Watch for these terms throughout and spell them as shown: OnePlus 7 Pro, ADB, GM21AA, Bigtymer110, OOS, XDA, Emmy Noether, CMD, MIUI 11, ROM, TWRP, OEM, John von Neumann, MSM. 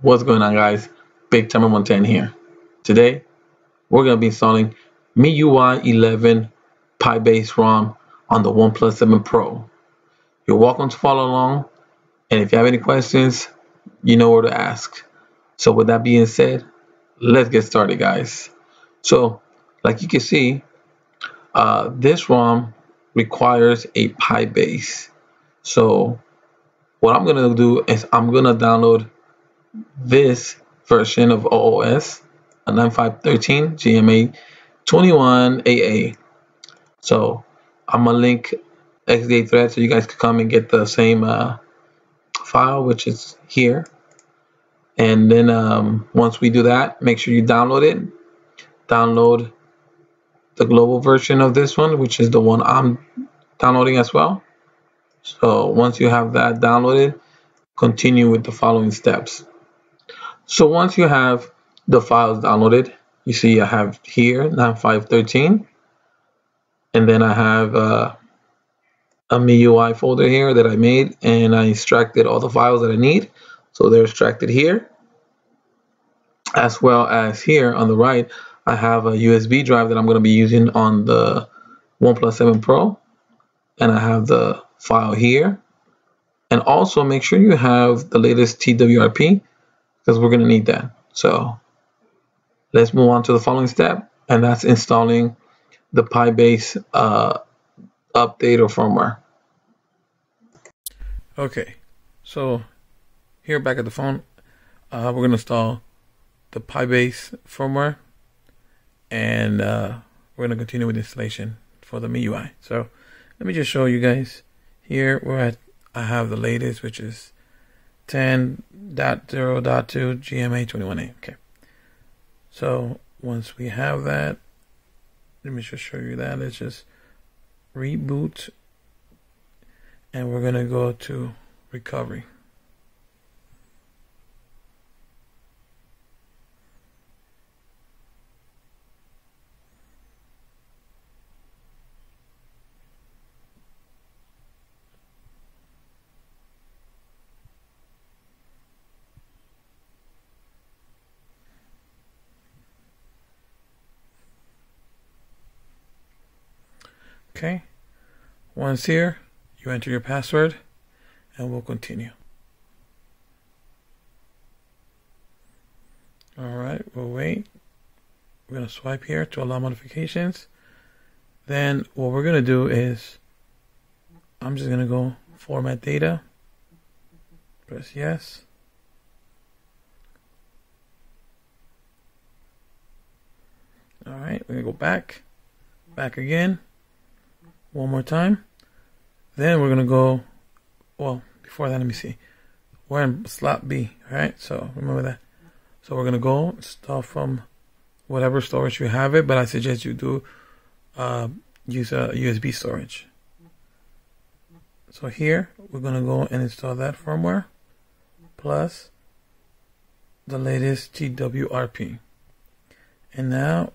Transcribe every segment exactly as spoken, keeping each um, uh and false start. What's going on, guys? Bigtymer one ten here. Today we're going to be installing M I U I eleven Pi-based ROM on the OnePlus seven Pro. You're welcome to follow along, and if you have any questions, you know where to ask. So with that being said, let's get started, guys. So like you can see, uh, this ROM requires a Pi base. So what I'm going to do is I'm going to download this version of O O S, a ninety-five thirteen G M A twenty-one A A. So I'm gonna link X D A thread so you guys can come and get the same uh, file, which is here. And then um, once we do that, make sure you download it. Download the global version of this one, which is the one I'm downloading as well. So once you have that downloaded, continue with the following steps. So once you have the files downloaded, you see I have here ninety-five thirteen, and then I have uh, a M I U I folder here that I made, and I extracted all the files that I need. So they're extracted here, as well as here on the right I have a U S B drive that I'm going to be using on the OnePlus seven Pro, and I have the file here. And also make sure you have the latest T W R P, because we're going to need that. So let's move on to the following step, and that's installing the Pi-based uh, update or firmware. Okay, so here back at the phone, uh, we're going to install the Pi-based firmware, and uh, we're going to continue with installation for the M I U I. So let me just show you guys here. We're at, I have the latest, which is ten point zero point two G M A twenty-one A. Okay, so once we have that, let me just show you that. Let's just reboot, and we're gonna go to recovery. Okay, once here, you enter your password, and we'll continue. All right, we'll wait. We're gonna swipe here to allow modifications. Then what we're gonna do is, I'm just gonna go format data, press yes. All right, we're gonna go back, back again. One more time. Then we're gonna go, well, before that, let me see. We're in slot B, right? So remember that. So we're gonna go stuff from whatever storage you have it, but I suggest you do uh, use a U S B storage. So here, we're gonna go and install that firmware, plus the latest T W R P. And now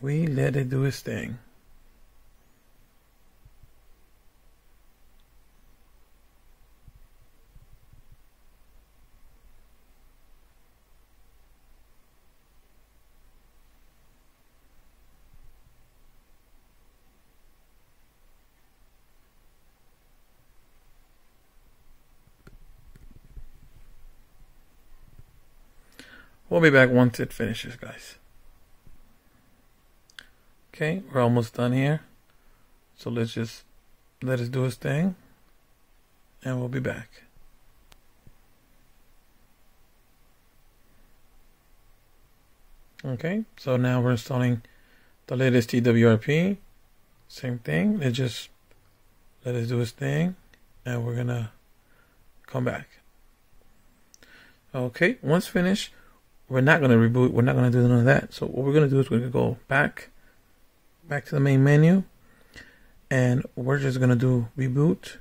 we let it do its thing. We'll be back once it finishes, guys. Okay, we're almost done here. So let's just let it do its thing, and we'll be back. Okay, so now we're installing the latest T W R P. Same thing, let's just let it do its thing, and we're gonna come back. Okay, once finished, we're not going to reboot. We're not going to do none of that. So what we're going to do is we're going to go back, back to the main menu, and we're just going to do reboot,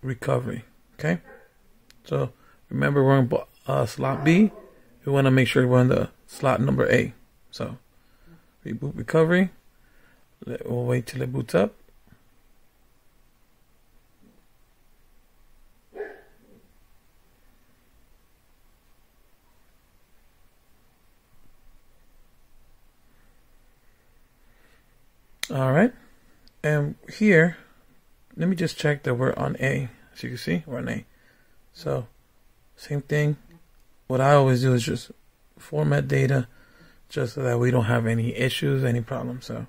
recovery. Okay. So remember, we're in uh, slot B. We want to make sure we're in the slot number A. So reboot, recovery. We'll wait till it boots up. All right, and here, let me just check that we're on A. As you can see, we're on A. So same thing. What I always do is just format data just so that we don't have any issues, any problems. So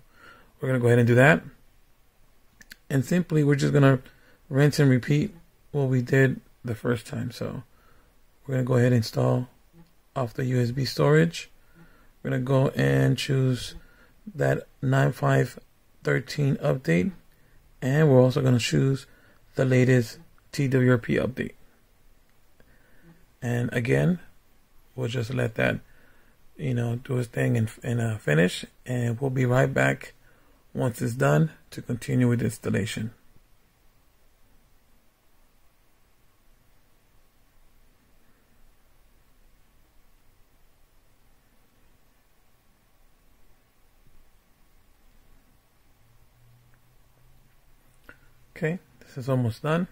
we're going to go ahead and do that. And simply, we're just going to rinse and repeat what we did the first time. So we're going to go ahead and install off the U S B storage. We're going to go and choose that nine five thirteen update. And we're also going to choose the latest T W R P update. And again, we'll just let that, you know, do its thing and, and uh, finish. And we'll be right back once it's done to continue with installation. Okay, this is almost done.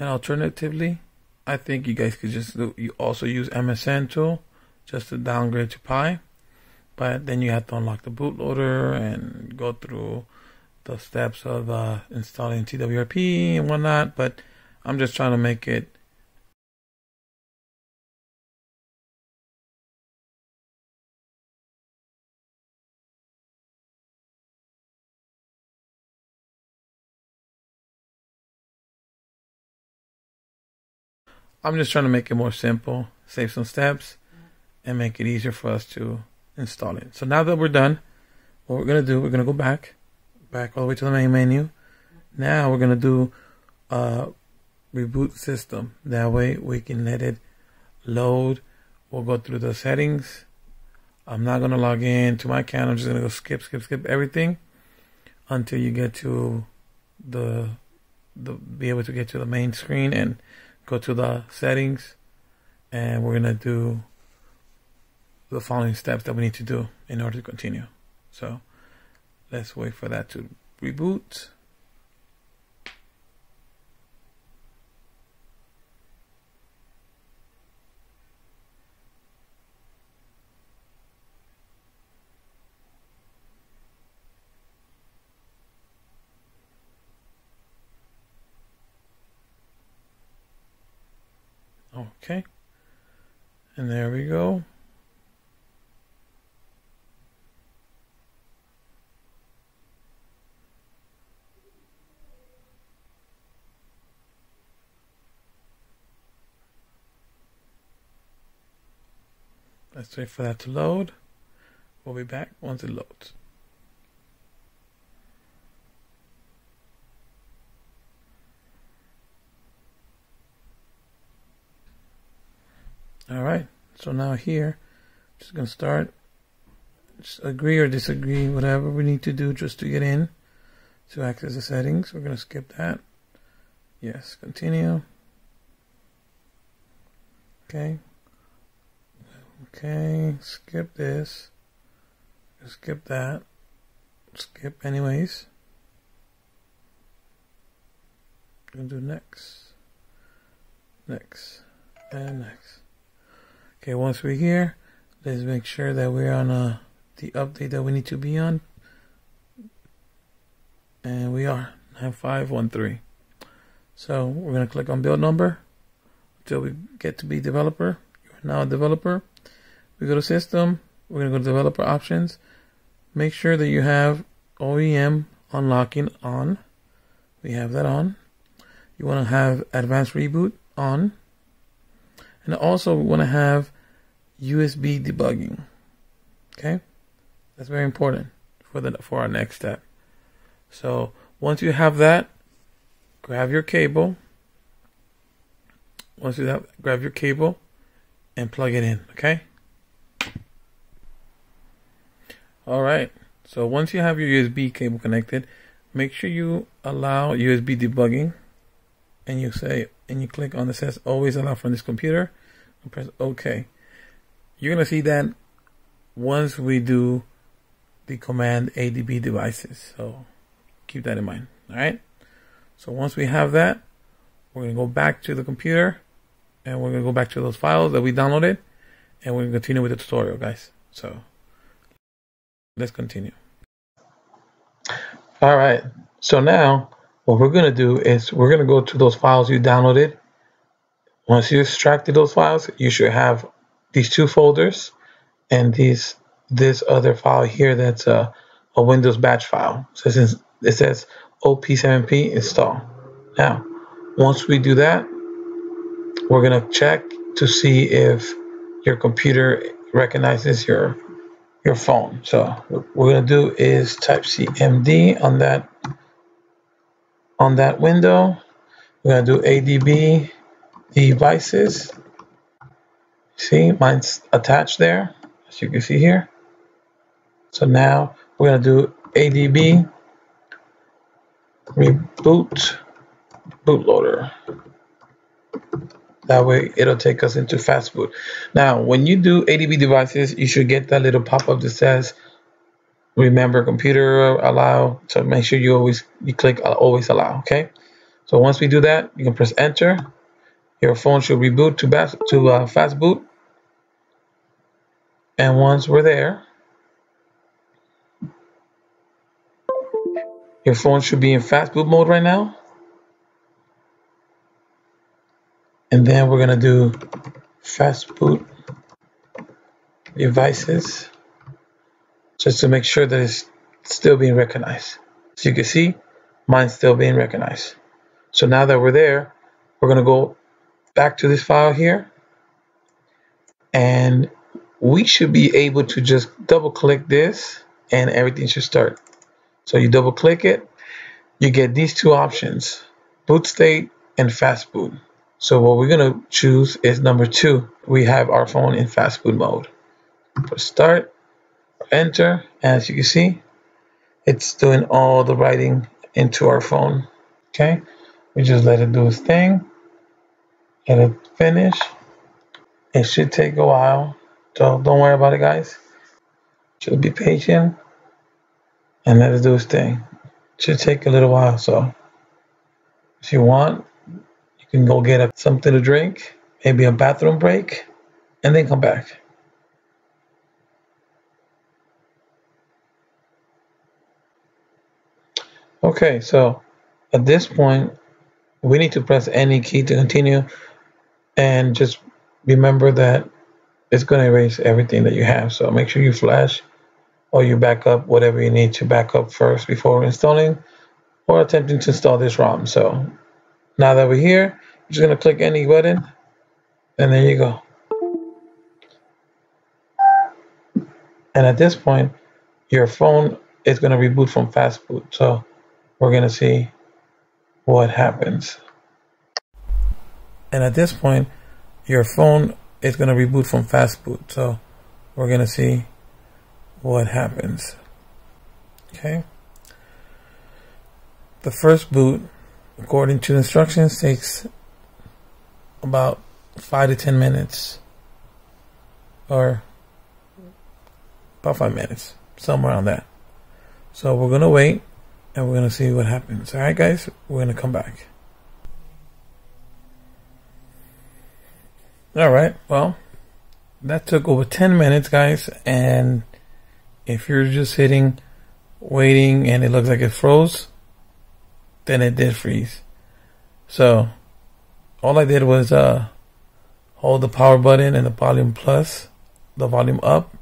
And alternatively, I think you guys could just do, you also use M S M tool just to downgrade to Pi, but then you have to unlock the bootloader and go through the steps of uh, installing T W R P and whatnot. But I'm just trying to make it I'm just trying to make it more simple, save some steps, and make it easier for us to install it. So now that we're done, what we're going to do, we're going to go back, back all the way to the main menu. Now we're going to do uh, reboot system. That way we can let it load. We'll go through the settings. I'm not going to log in to my account. I'm just going to go skip, skip, skip everything until you get to the, the be able to get to the main screen and go to the settings, and we're gonna do the following steps that we need to do in order to continue. So let's wait for that to reboot. Okay, and there we go. Let's wait for that to load. We'll be back once it loads. All right, so now here, just gonna start. Just agree or disagree, whatever we need to do just to get in to access the settings. We're gonna skip that. Yes, continue. Okay. Okay, skip this. Skip that. Skip anyways. We're gonna do next. Next. And next. Okay, once we're here, let's make sure that we're on uh, the update that we need to be on. And we are, nine five one three. So we're going to click on build number until we get to be developer. You're now a developer. We go to system. We're going to go to developer options. Make sure that you have O E M unlocking on. We have that on. You want to have advanced reboot on. And also we want to have U S B debugging. Okay, that's very important for the for our next step. So once you have that, grab your cable. Once you have, grab your cable and plug it in. Okay. All right. So once you have your U S B cable connected, make sure you allow U S B debugging, and you say and you click on the says always allow from this computer and press OK. You're going to see that once we do the command A D B devices. So keep that in mind. All right. So once we have that, we're going to go back to the computer and we're going to go back to those files that we downloaded and we'll continue with the tutorial, guys. So let's continue. All right, so now what we're gonna do is we're gonna go to those files you downloaded. Once you extracted those files, you should have these two folders and these this other file here that's a, a Windows batch file. So this is, it says O P seven P install. Now, once we do that, we're gonna check to see if your computer recognizes your your phone. So what we're gonna do is type C M D on that on that window. We're gonna do A D B devices. See, mine's attached there, as you can see here. So now we're gonna do A D B reboot bootloader. That way it'll take us into fast boot. Now, when you do A D B devices, you should get that little pop-up that says, remember computer allow. So make sure you always, you click always allow, okay? So once we do that, you can press enter. Your phone should reboot to, bas to uh, fast boot. And once we're there, your phone should be in fast boot mode right now. And then we're gonna do fast boot devices just to make sure that it's still being recognized. So you can see mine's still being recognized. So now that we're there, we're gonna go back to this file here, and we should be able to just double click this and everything should start. So you double click it, you get these two options, boot state and fast boot. So what we're gonna choose is number two. We have our phone in fast boot mode. Press start, enter, and as you can see, it's doing all the writing into our phone, okay? We just let it do its thing, let it finish. It should take a while, so don't worry about it, guys. Just be patient and let it do its thing. It should take a little while, so if you want, you can go get a, something to drink, maybe a bathroom break, and then come back. Okay, so at this point, we need to press any key to continue, and just remember that it's going to erase everything that you have. So make sure you flash or you back up whatever you need to back up first before installing or attempting to install this ROM. So now that we're here, I'm just gonna click any button, and there you go. And at this point, your phone is gonna reboot from fast boot. So we're gonna see what happens. And at this point, your phone is gonna reboot from fast boot. So we're gonna see what happens. Okay. The first boot, according to the instructions, takes about five to ten minutes, or about five minutes, somewhere around that. So we're gonna wait, and we're gonna see what happens. All right, guys, we're gonna come back. All right, well, that took over ten minutes, guys, and if you're just sitting, waiting, and it looks like it froze, then it did freeze. So all I did was uh, hold the power button and the volume plus, the volume up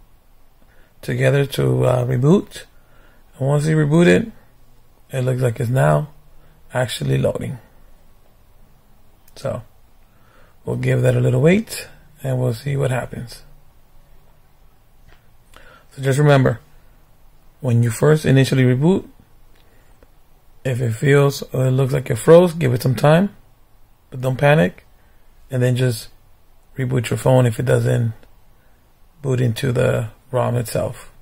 together to uh, reboot. And once you reboot it, it looks like it's now actually loading. So we'll give that a little wait and we'll see what happens. So just remember, when you first initially reboot, if it feels or it looks like it froze, give it some time, but don't panic, and then just reboot your phone if it doesn't boot into the ROM itself.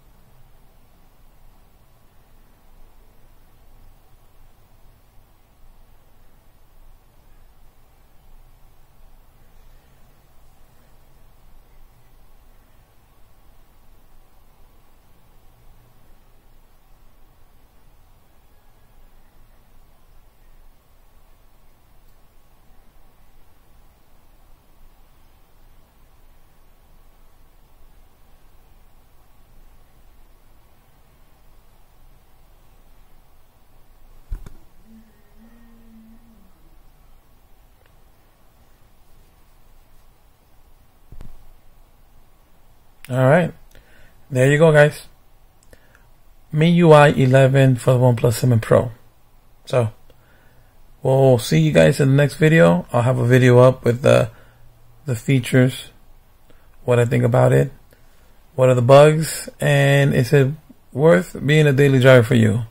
Alright, there you go, guys. M I U I eleven for the OnePlus seven Pro. So we'll see you guys in the next video. I'll have a video up with the the features, what I think about it, what are the bugs, and is it worth being a daily driver for you?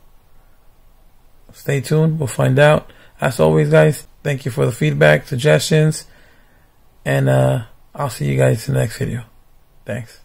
Stay tuned, we'll find out. As always, guys, thank you for the feedback, suggestions, and uh, I'll see you guys in the next video. Thanks.